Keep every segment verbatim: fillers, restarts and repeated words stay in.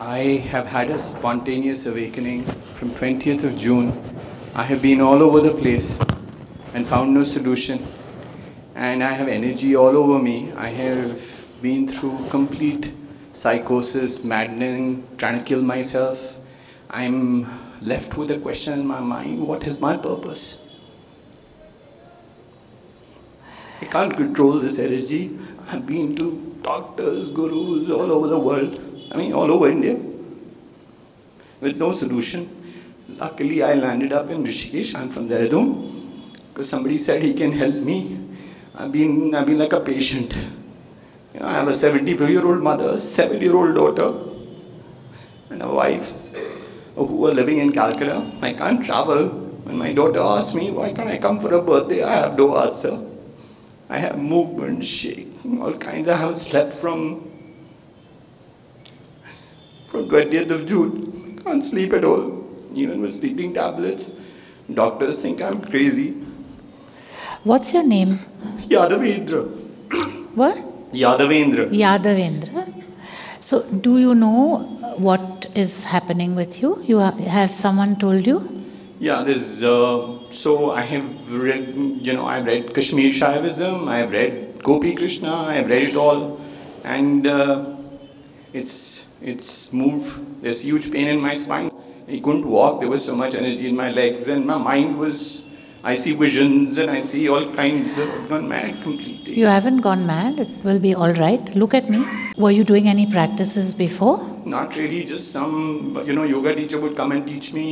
I have had a spontaneous awakening from twentieth of June. I have been all over the place and found no solution. And I have energy all over me. I have been through complete psychosis, maddening, trying to kill myself. I'm left with a question in my mind, what is my purpose? I can't control this energy. I've been to doctors, gurus all over the world. I mean, all over India, with no solution. Luckily, I landed up in Rishikesh. I'm from Dehradun, because somebody said he can help me. I've been, I've been like a patient. You know, I have a seventy-four-year-old mother, a seven-year-old daughter, and a wife who are living in Calcutta. I can't travel. When my daughter asks me, why can't I come for her birthday? I have no answer. I have movement, shaking, all kinds. I haven't slept from From twentieth of June, I can't sleep at all, even with sleeping tablets. Doctors think I'm crazy. What's your name? Yadavendra. What? Yadavendra. Yadavendra. So, do you know what is happening with you? You ha Has someone told you? Yeah, there's, uh, so I have read, you know, I've read Kashmir Shaivism, I've read Gopi Krishna, I've read it all. And uh, it's... It's moved. There's huge pain in my spine. I couldn't walk. There was so much energy in my legs, and my mind was. I see visions, and I see all kinds of. I've gone mad completely. You haven't gone mad. It will be all right. Look at me. Were you doing any practices before? Not really. Just some, you know, yoga teacher would come and teach me.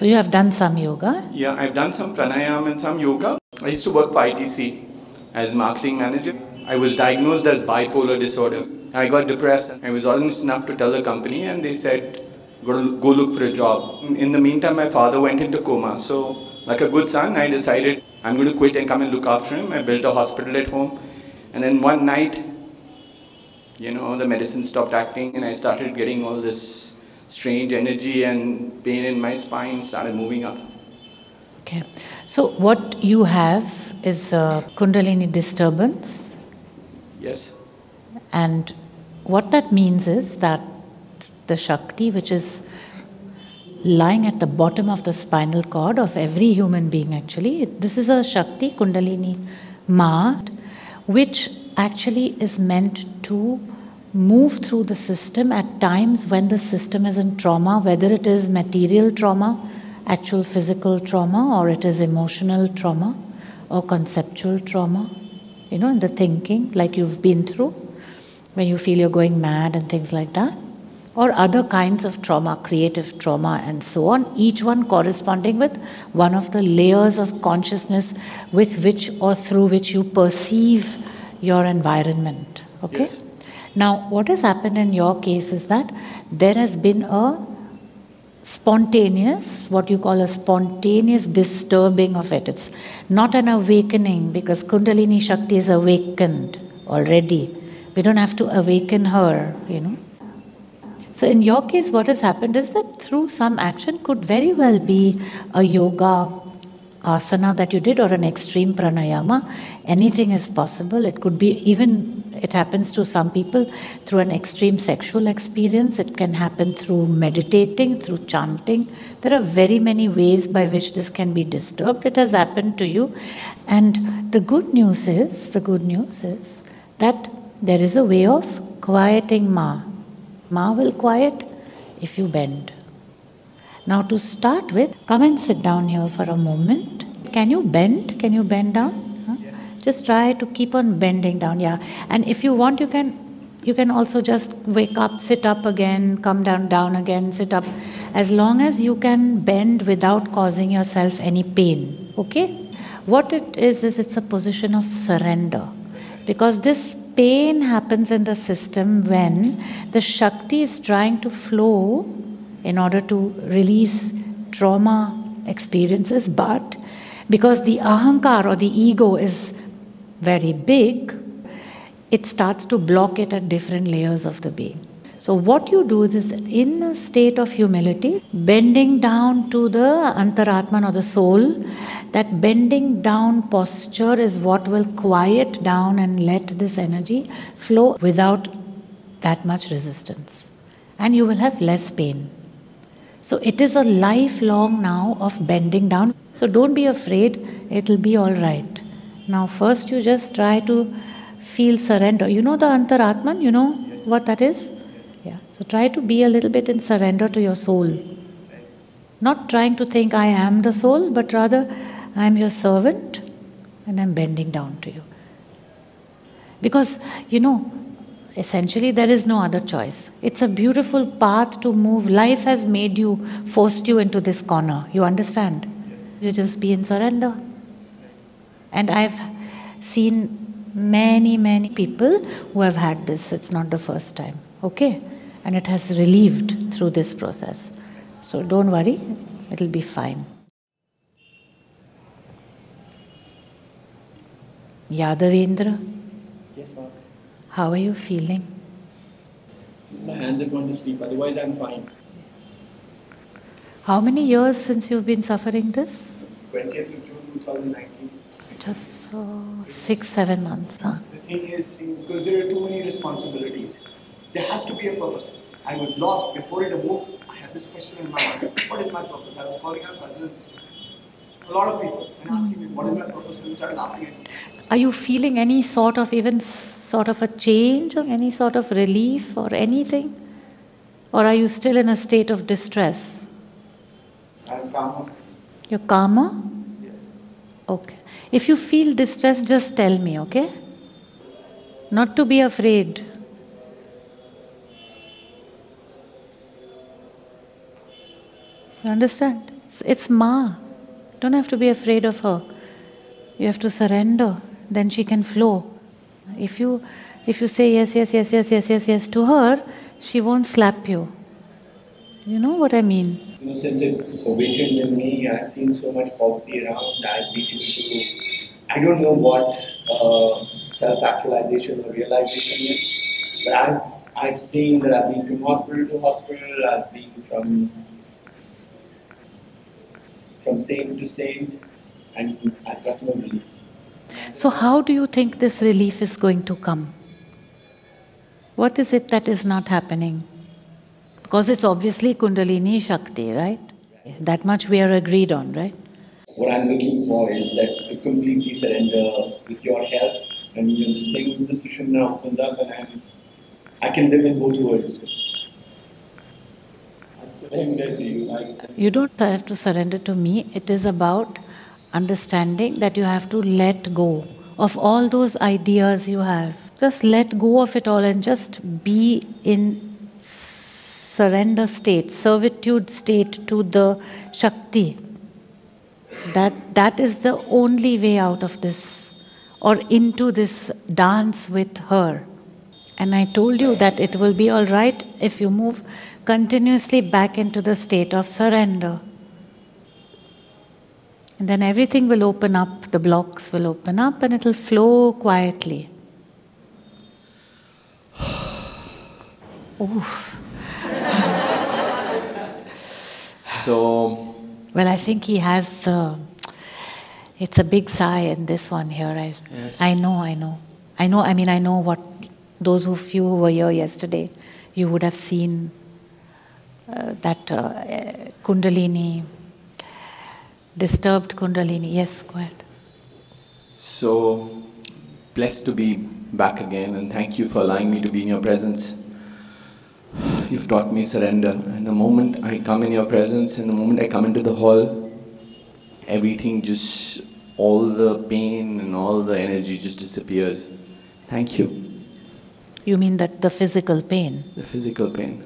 So you have done some yoga? Yeah, I've done some pranayama and some yoga. I used to work for I T C as marketing manager. I was diagnosed as bipolar disorder. I got depressed. I was honest enough to tell the company, and they said, go, go look for a job. In the meantime, my father went into coma. So, like a good son, I decided I'm going to quit and come and look after him. I built a hospital at home. And then one night, you know, the medicine stopped acting, and I started getting all this strange energy and pain in my spine, started moving up. Okay. So, what you have is a Kundalini disturbance? Yes. And what that means is that the Shakti, which is lying at the bottom of the spinal cord of every human being actually, this is a Shakti, Kundalini Mahat, which actually is meant to move through the system at times when the system is in trauma, whether it is material trauma, actual physical trauma, or it is emotional trauma, or conceptual trauma, you know, in the thinking like you've been through, when you feel you're going mad and things like that, or other kinds of trauma, creative trauma and so on, each one corresponding with one of the layers of consciousness with which or through which you perceive your environment. Okay? Yes. Now, what has happened in your case is that there has been a spontaneous, what you call a spontaneous disturbing of it. It's not an awakening, because Kundalini Shakti is awakened already. We don't have to awaken her, you know. So in your case, what has happened is that through some action, could very well be a yoga asana that you did or an extreme pranayama. Anything is possible. It could be even, it happens to some people through an extreme sexual experience. It can happen through meditating, through chanting. There are very many ways by which this can be disturbed. It has happened to you. And the good news is, the good news is that there is a way of quieting Ma. Ma will quiet if you bend. Now to start with, come and sit down here for a moment. Can you bend? Can you bend down? Huh? Yes. Just try to keep on bending down, yeah. And if you want, you can you can also just wake up, sit up again, come down, down again, sit up. As long as you can bend without causing yourself any pain, okay? What it is, is it's a position of surrender. Because this pain happens in the system when the Shakti is trying to flow in order to release trauma experiences, but because the Ahankar or the ego is very big, it starts to block it at different layers of the being. So what you do is, in a state of humility, bending down to the Antaratman or the soul, that bending down posture is what will quiet down and let this energy flow without that much resistance. and you will have less pain. So it is a lifelong now of bending down. So don't be afraid, it will be all right. Now first you just try to feel surrender. You know the Antaratman, you know yes. what that is? Yes. Yeah. So try to be a little bit in surrender to your soul. Not trying to think I am the soul, but rather I am your servant and I am bending down to you. Because, you know, essentially there is no other choice. It's a beautiful path to move. Life has made you, forced you into this corner. You understand? Yes. You just be in surrender. And I've seen many, many people who have had this. It's not the first time. Okay? And it has relieved through this process. So don't worry, it'll be fine. Yadavendra? Yes, ma'am. How are you feeling? My hands have gone to sleep, otherwise I'm fine. How many years since you've been suffering this? twentieth of June two thousand nineteen. Just uh, six, seven months. Huh? The thing is, because there are too many responsibilities, there has to be a purpose. I was lost before it awoke. I had this question in my mind. What is my purpose? I was calling out cousins, a lot of people, and asking me, what is my purpose? And started laughing at me. Are you feeling any sort of, even sort of a change, or any sort of relief or anything? Or are you still in a state of distress? I'm calmer. You're calmer? Yeah. Okay. If you feel distress, just tell me, okay? Not to be afraid. You understand? It's, it's Ma. You don't have to be afraid of her. You have to surrender. Then she can flow. If you, if you say yes, yes, yes, yes, yes, yes, yes to her, she won't slap you. You know what I mean? You know, since it awakened in me, I've seen so much poverty around. I've been able to, I don't know what uh, self-actualization or realization is, but I've, I've seen that I've been from hospital to hospital, I've been from from saint to saint, and I've got no relief. So how do you think this relief is going to come? What is it that is not happening? Because it's obviously Kundalini Shakti, right? right? That much we are agreed on, right? What I'm looking for is that to completely surrender with your help, and you're just taking the Sushumna of Kundalini, and I'm, I can live in both worlds. I surrender to you. I surrender. You don't have to surrender to me. It is about understanding that you have to let go of all those ideas you have. Just let go of it all and just be in surrender state, servitude state to the Shakti. That, that is the only way out of this, or into this dance with her. And I told you that it will be all right if you move continuously back into the state of surrender. And then everything will open up, the blocks will open up, and it will flow quietly. Oof. So, well, I think he has, uh, it's a big sigh in this one here. I, yes. I know, I know. I know, I mean, I know what those of you who were here yesterday, you would have seen uh, that uh, Kundalini, disturbed Kundalini. Yes, go ahead. So, blessed to be back again, and thank you for allowing me to be in your presence. You've taught me surrender, and the moment I come in your presence, and the moment I come into the hall, everything just, all the pain and all the energy just disappears. Thank you. You mean that the physical pain? The physical pain.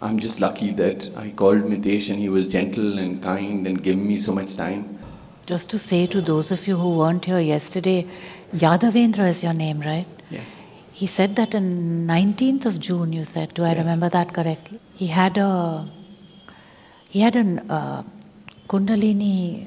I'm just lucky that I called Mitesh and he was gentle and kind and gave me so much time. Just to say to those of you who weren't here yesterday, Yadavendra is your name, right? Yes. He said that on nineteenth of June, you said, do I yes. remember that correctly? He had a, he had an uh, Kundalini,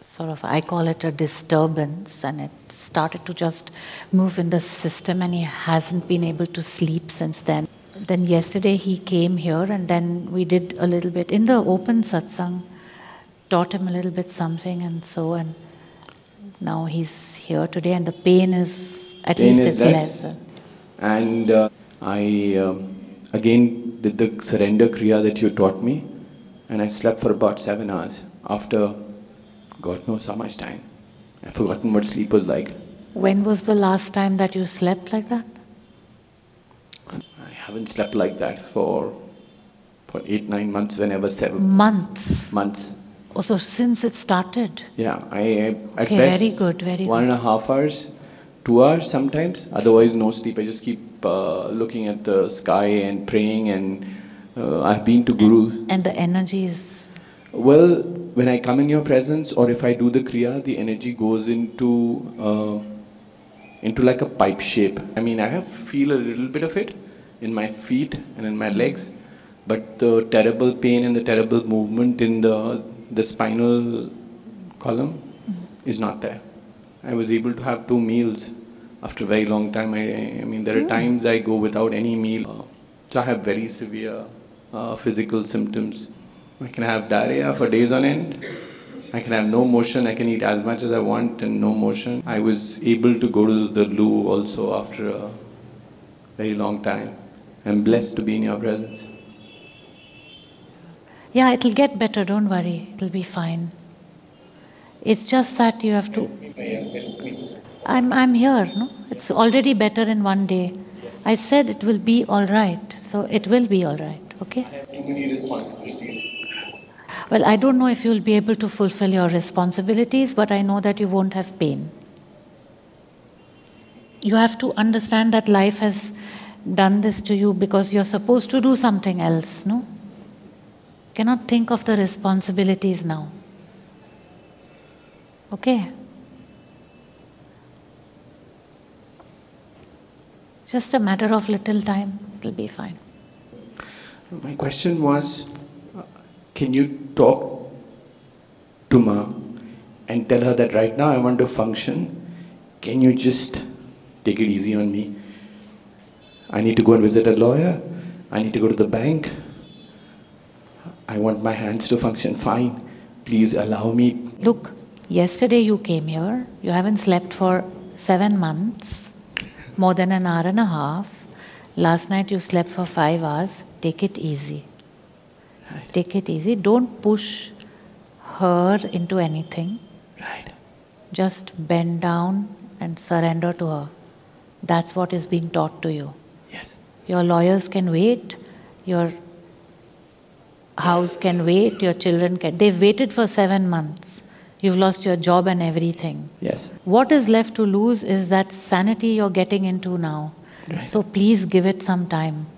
sort of, I call it a disturbance, and it started to just move in the system, and he hasn't been able to sleep since then. Then yesterday he came here, and then we did a little bit, in the open satsang, taught him a little bit something and so, and now he's here today, and the pain is... At pain least is it's less. less. And uh, I um, again did the surrender kriya that you taught me, and I slept for about seven hours after God knows how much time. I've forgotten what sleep was like. When was the last time that you slept like that? I haven't slept like that for, for eight, nine months, whenever seven. Months? Months. Oh, so since it started? Yeah, I, I at okay, best very good, very one good. and a half hours, two hours sometimes, otherwise no sleep. I just keep uh, looking at the sky and praying, and uh, I've been to gurus. And, and the energy is? Well, when I come in your presence, or if I do the kriya, the energy goes into... Uh, into like a pipe shape. I mean, I have feel a little bit of it in my feet and in my legs, but the terrible pain and the terrible movement in the the spinal column mm-hmm. is not there. I was able to have two meals after a very long time. I, I mean, there are mm-hmm. times I go without any meal. So I have very severe uh, physical symptoms. I can have diarrhea for days on end. I can have no motion, I can eat as much as I want and no motion. I was able to go to the loo also after a very long time. I'm blessed to be in your presence. Yeah, it'll get better, don't worry, it'll be fine. It's just that you have to... I'm, I'm here, no? It's already better in one day. I said it will be all right, so it will be all right, okay? I have too many responsibilities. Well, I don't know if you'll be able to fulfill your responsibilities, but I know that you won't have pain. You have to understand that life has done this to you because you're supposed to do something else, no? You cannot think of the responsibilities now. Okay? Just a matter of little time, it'll be fine. My question was, can you talk to Ma and tell her that right now I want to function? Can you just take it easy on me? I need to go and visit a lawyer. I need to go to the bank. I want my hands to function fine. Please allow me. Look, yesterday you came here. You haven't slept for seven months, more than an hour and a half. Last night you slept for five hours. Take it easy. Right. Take it easy. Don't push her into anything. Right. Just bend down and surrender to her. That's what is being taught to you. Yes. Your lawyers can wait. Your house can wait. Your children can... They've waited for seven months. You've lost your job and everything. Yes. What is left to lose is that sanity you're getting into now. Right. So please give it some time.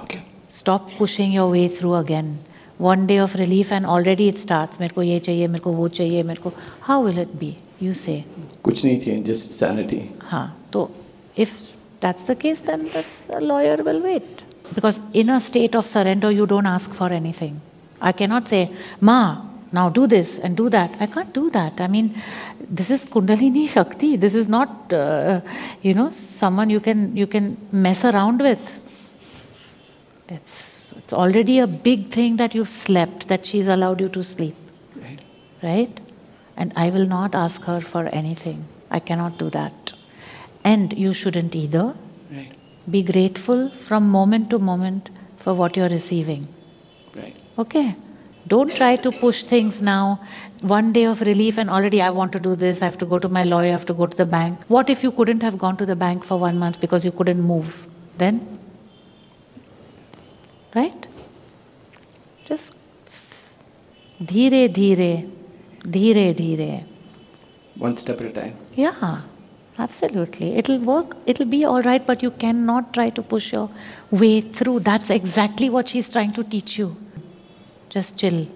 Okay. Stop pushing your way through again. One day of relief and already it starts. Mereko ye chahiye, mereko wo chahiye, mereko. How will it be? You say. Kuch nahi chahiye, just sanity. Haan. So if that's the case, then that's, a lawyer will wait. Because in a state of surrender, you don't ask for anything. I cannot say, Ma, now do this and do that. I can't do that. I mean, this is Kundalini Shakti. This is not, uh, you know, someone you can you can mess around with. It's, it's already a big thing that you've slept, that she's allowed you to sleep, right. right? And I will not ask her for anything. I cannot do that. And you shouldn't either. Right. Be grateful from moment to moment for what you're receiving. Right. Okay? Don't try to push things now. One day of relief and already I want to do this, I have to go to my lawyer, I have to go to the bank. What if you couldn't have gone to the bank for one month because you couldn't move? Then? Right? Just dhire dhire, dhire dhire. One step at a time. Yeah, absolutely. It'll work, it'll be all right, but you cannot try to push your way through. That's exactly what she's trying to teach you. Just chill.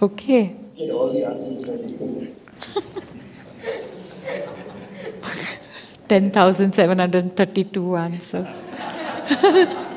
Okay. Get all the answers ready. ten thousand seven hundred thirty-two answers.